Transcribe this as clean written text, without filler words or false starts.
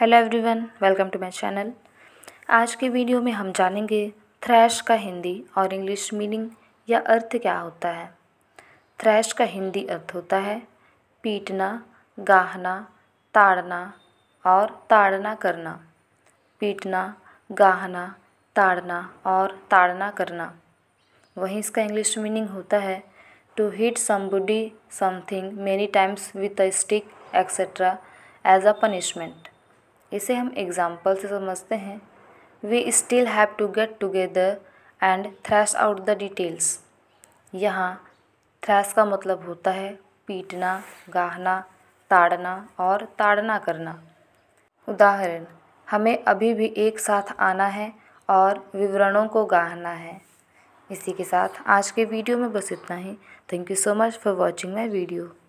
Hello everyone, welcome to my channel. आज के video में हम जानेंगे थ्रैश का हिंदी और इंग्लिश मीनिंग या अर्थ क्या होता है। थ्रैश का हिंदी अर्थ होता है पीटना, गाहना, ताड़ना और ताड़ना करना। पीटना, गाहना, ताड़ना और ताड़ना करना। वहीं इसका इंग्लिश मीनिंग होता है to hit somebody something many times with a stick etcetera as a punishment. इसे हम एग्जाम्पल से समझते हैं। We still have to get together and thrash out the details. यहाँ थ्रैश का मतलब होता है पीटना, गाहना, ताड़ना और ताड़ना करना। उदाहरण, हमें अभी भी एक साथ आना है और विवरणों को गाहना है। इसी के साथ आज के वीडियो में बस इतना ही। Thank you so much for watching my video.